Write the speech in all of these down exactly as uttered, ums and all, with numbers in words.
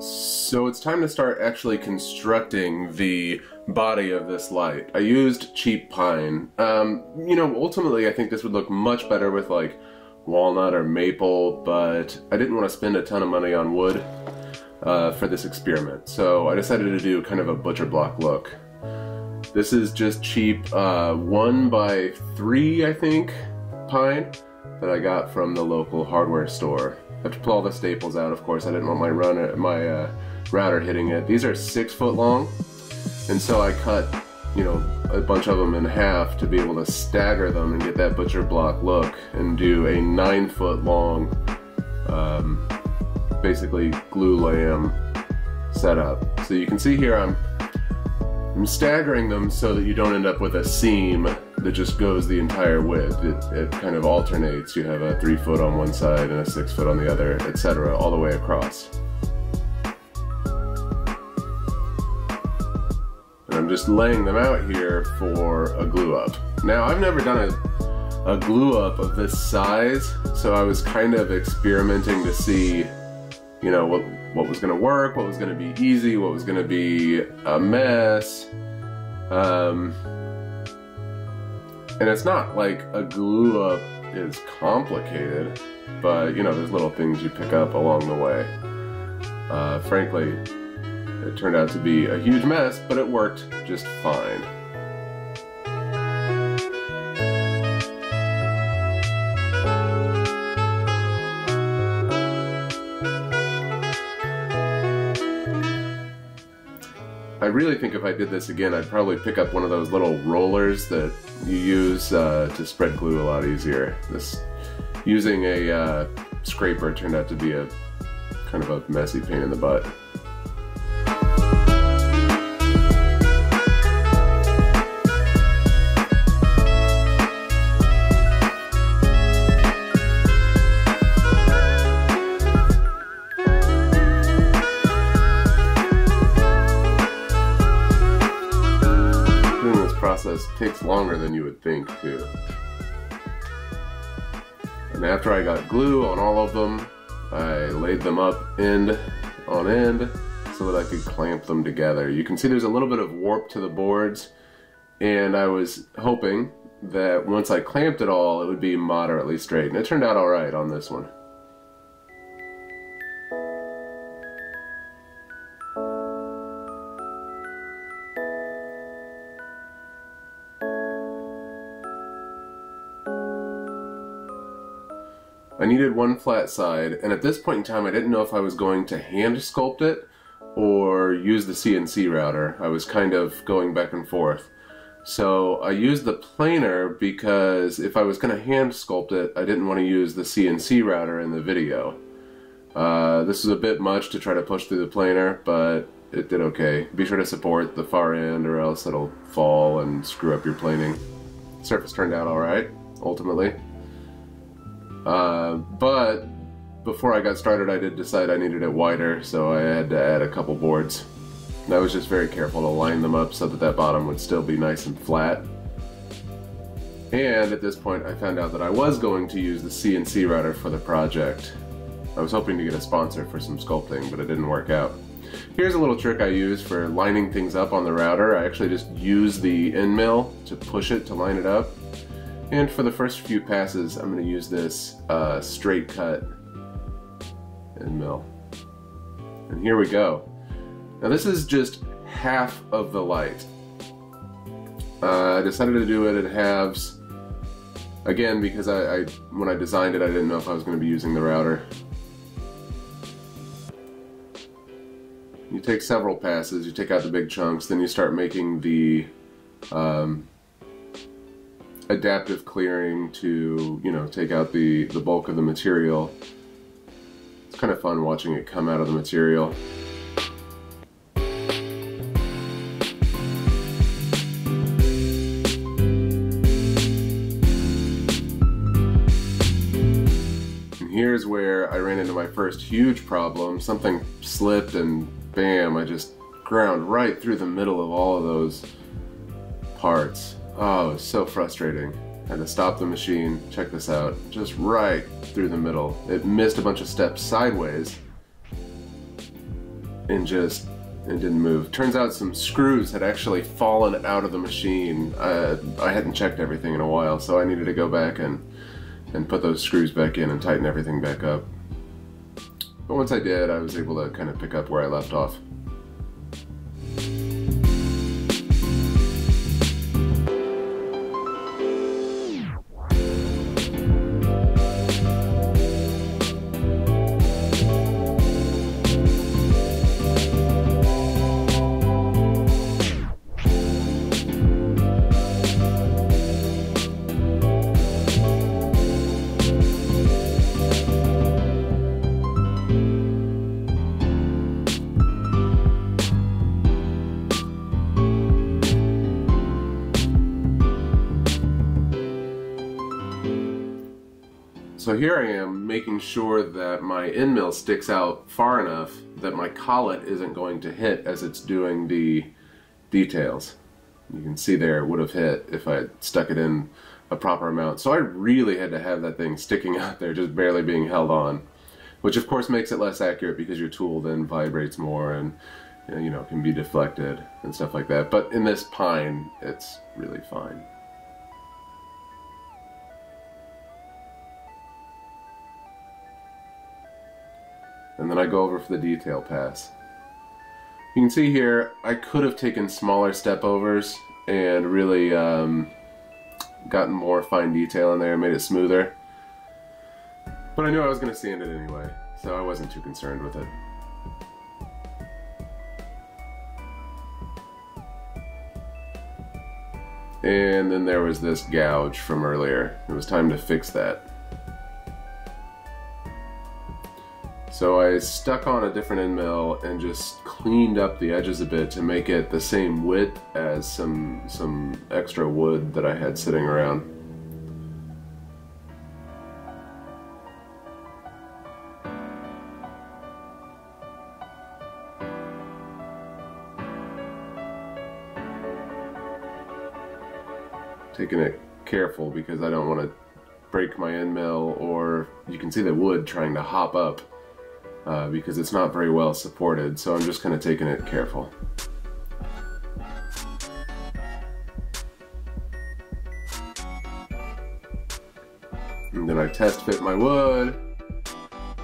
So it's time to start actually constructing the body of this light. I used cheap pine. Um, you know, ultimately I think this would look much better with like walnut or maple, but I didn't want to spend a ton of money on wood uh, for this experiment. So I decided to do kind of a butcher block look. This is just cheap uh, one by three, I think, pine that I got from the local hardware store. I have to pull all the staples out, of course. I didn't want my runner, my uh, router hitting it. These are six foot long, and so I cut, you know, a bunch of them in half to be able to stagger them and get that butcher block look and do a nine foot long, um, basically glue lamb setup. So you can see here I'm I'm staggering them so that you don't end up with a seam that just goes the entire width. It, it kind of alternates. You have a three foot on one side and a six foot on the other, et cetera, all the way across. And I'm just laying them out here for a glue up. Now, I've never done a, a glue up of this size, so I was kind of experimenting to see, you know, what, what was gonna work, what was gonna be easy, what was gonna be a mess. Um, and it's not like a glue up is complicated, but you know, there's little things you pick up along the way. Uh, frankly, it turned out to be a huge mess, but it worked just fine. I really think if I did this again, I'd probably pick up one of those little rollers that you use uh, to spread glue a lot easier. This using a uh, scraper turned out to be a kind of a messy pain in the butt. Process takes longer than you would think too. And after I got glue on all of them, I laid them up end on end so that I could clamp them together. You can see there's a little bit of warp to the boards, and I was hoping that once I clamped it all, it would be moderately straight, and it turned out all right on this one. I needed one flat side, and at this point in time I didn't know if I was going to hand sculpt it or use the C N C router. I was kind of going back and forth. So I used the planer because if I was going to hand sculpt it, I didn't want to use the C N C router in the video. Uh, this was a bit much to try to push through the planer, but it did okay. Be sure to support the far end or else it'll fall and screw up your planing. The surface turned out alright, ultimately. Uh, but before I got started, I did decide I needed it wider, so I had to add a couple boards. And I was just very careful to line them up so that that bottom would still be nice and flat. And at this point, I found out that I was going to use the C N C router for the project. I was hoping to get a sponsor for some sculpting, but it didn't work out. Here's a little trick I use for lining things up on the router. I actually just use the end mill to push it to line it up. And for the first few passes, I'm going to use this uh, straight cut end mill. And here we go. Now this is just half of the light. Uh, I decided to do it in halves, again, because I, I when I designed it, I didn't know if I was going to be using the router. You take several passes, you take out the big chunks, then you start making the um, adaptive clearing to, you know, take out the, the bulk of the material. It's kind of fun watching it come out of the material. And here's where I ran into my first huge problem. Something slipped and bam, I just ground right through the middle of all of those parts. Oh, it was so frustrating. and to stop the machine, check this out, just right through the middle. It missed a bunch of steps sideways and just, it didn't move. Turns out some screws had actually fallen out of the machine. Uh, I hadn't checked everything in a while, so I needed to go back and, and put those screws back in and tighten everything back up. But once I did, I was able to kind of pick up where I left off. So here I am making sure that my end mill sticks out far enough that my collet isn't going to hit as it's doing the details. You can see there it would have hit if I had stuck it in a proper amount. So I really had to have that thing sticking out there, just barely being held on, which of course makes it less accurate because your tool then vibrates more and, you know, can be deflected and stuff like that. But in this pine, it's really fine. And then I go over for the detail pass. You can see here, I could have taken smaller step overs and really um, gotten more fine detail in there, made it smoother. But I knew I was going to sand it anyway, so I wasn't too concerned with it. And then there was this gouge from earlier. It was time to fix that. So I stuck on a different end mill and just cleaned up the edges a bit to make it the same width as some, some extra wood that I had sitting around. Taking it careful because I don't want to break my end mill, or you can see the wood trying to hop up. Uh, because it's not very well supported, so I'm just kind of taking it careful. And then I test fit my wood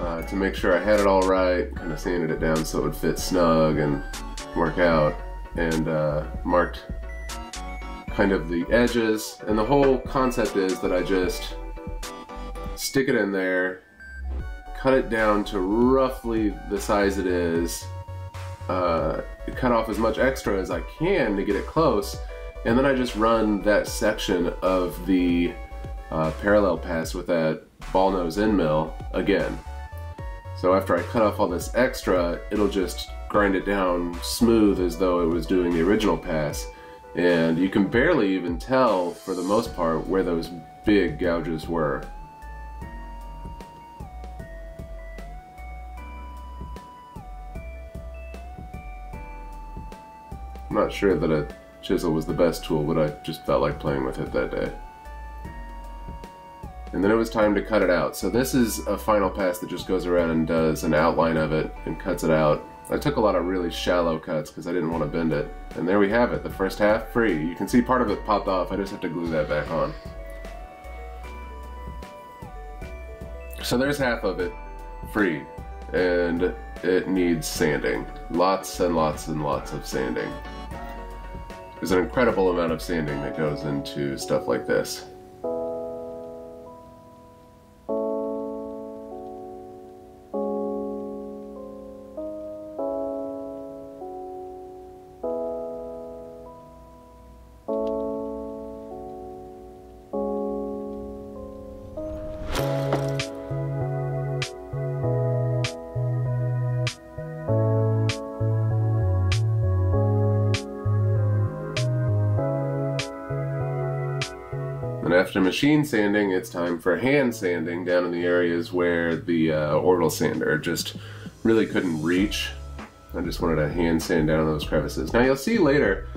uh, to make sure I had it all right, kind of sanded it down so it would fit snug and work out, and uh, marked kind of the edges. And the whole concept is that I just stick it in there, cut it down to roughly the size it is, uh, cut off as much extra as I can to get it close, and then I just run that section of the uh, parallel pass with that ball nose end mill again. So after I cut off all this extra, it'll just grind it down smooth as though it was doing the original pass, and you can barely even tell for the most part where those big gouges were. I'm not sure that a chisel was the best tool, but I just felt like playing with it that day. And then it was time to cut it out. So this is a final pass that just goes around and does an outline of it and cuts it out. I took a lot of really shallow cuts because I didn't want to bend it. And there we have it, the first half free. You can see part of it popped off. I just have to glue that back on. So there's half of it free, and it needs sanding. Lots and lots and lots of sanding. There's an incredible amount of sanding that goes into stuff like this. And after machine sanding, it's time for hand sanding down in the areas where the uh, orbital sander just really couldn't reach. I just wanted to hand sand down those crevices. Now you'll see later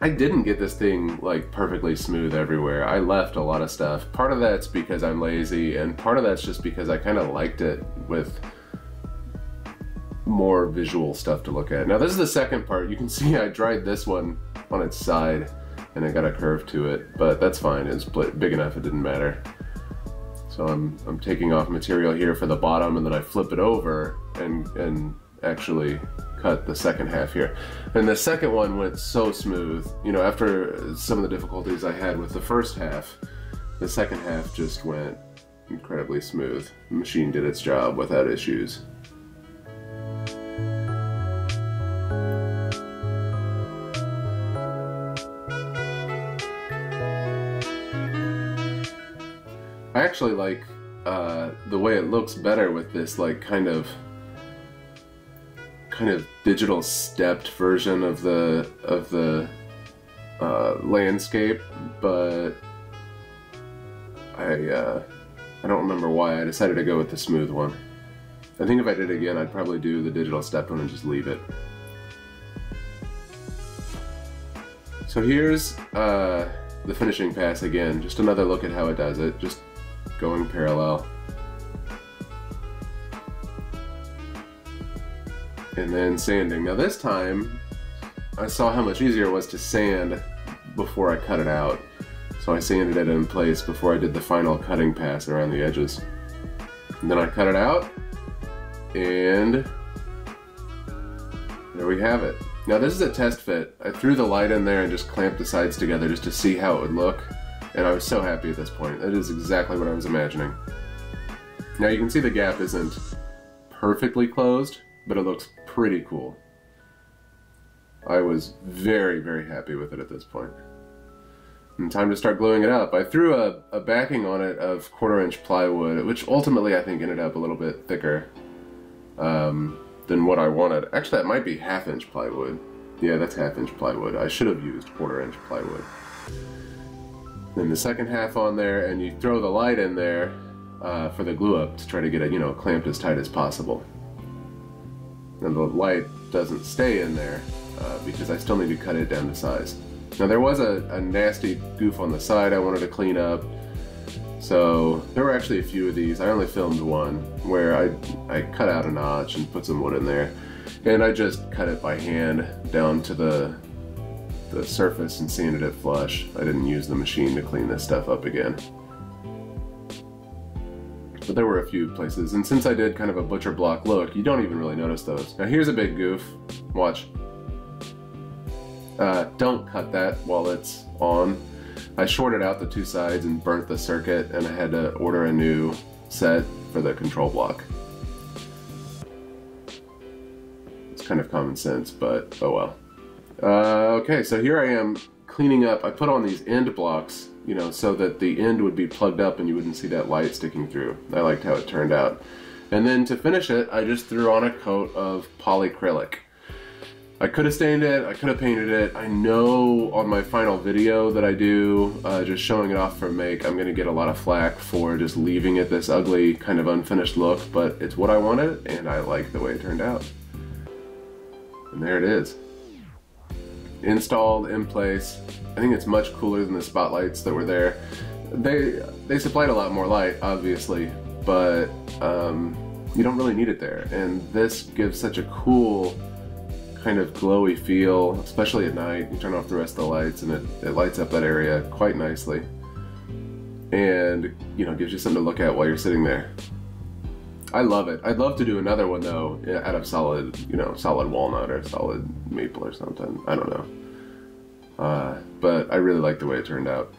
I didn't get this thing like perfectly smooth everywhere. I left a lot of stuff. Part of that's because I'm lazy, and part of that's just because I kind of liked it with more visual stuff to look at. Now this is the second part. You can see I dried this one on its side and it got a curve to it, but that's fine. It's big enough, it didn't matter. So I'm, I'm taking off material here for the bottom, and then I flip it over and, and actually cut the second half here. And the second one went so smooth. You know, after some of the difficulties I had with the first half, the second half just went incredibly smooth. The machine did its job without issues. I actually like uh, the way it looks better with this like kind of kind of digital stepped version of the of the uh, landscape, but I uh, I don't remember why I decided to go with the smooth one. I think if I did it again, I'd probably do the digital stepped one and just leave it. So here's uh, the finishing pass again. Just another look at how it does it. Just going parallel. And then sanding. Now this time I saw how much easier it was to sand before I cut it out. So I sanded it in place before I did the final cutting pass around the edges. And then I cut it out, and there we have it. Now this is a test fit. I threw the light in there and just clamped the sides together just to see how it would look. And I was so happy at this point. That is exactly what I was imagining. Now you can see the gap isn't perfectly closed, but it looks pretty cool. I was very, very happy with it at this point. And time to start gluing it up. I threw a, a backing on it of quarter inch plywood, which ultimately I think ended up a little bit thicker um, than what I wanted. Actually, that might be half inch plywood. Yeah, that's half inch plywood. I should have used quarter inch plywood. Then the second half on there, and you throw the light in there uh, for the glue up to try to get it, you know, clamped as tight as possible. And the light doesn't stay in there uh, because I still need to cut it down to size. Now there was a, a nasty goof on the side I wanted to clean up, so there were actually a few of these. I only filmed one where I, I cut out a notch and put some wood in there, and I just cut it by hand down to the the surface and sanded it flush. I didn't use the machine to clean this stuff up again. But there were a few places, and since I did kind of a butcher block look, you don't even really notice those. Now here's a big goof. Watch. Uh, don't cut that while it's on. I shorted out the two sides and burnt the circuit, and I had to order a new set for the control block. It's kind of common sense, but oh well. Uh, okay, so here I am cleaning up. I put on these end blocks, you know, so that the end would be plugged up and you wouldn't see that light sticking through. I liked how it turned out. And then to finish it, I just threw on a coat of polyacrylic. I could have stained it, I could have painted it. I know on my final video that I do, uh, just showing it off for make, I'm gonna get a lot of flack for just leaving it this ugly, kind of unfinished look, but it's what I wanted, and I like the way it turned out. And there it is. Installed in place. I think it's much cooler than the spotlights that were there. They they supplied a lot more light, obviously, but um, you don't really need it there. And this gives such a cool kind of glowy feel, especially at night. You turn off the rest of the lights, and it, it lights up that area quite nicely. And you know, gives you something to look at while you're sitting there. I love it. I'd love to do another one though, out of solid, you know, solid walnut or solid maple or something. I don't know. Uh, but I really like the way it turned out.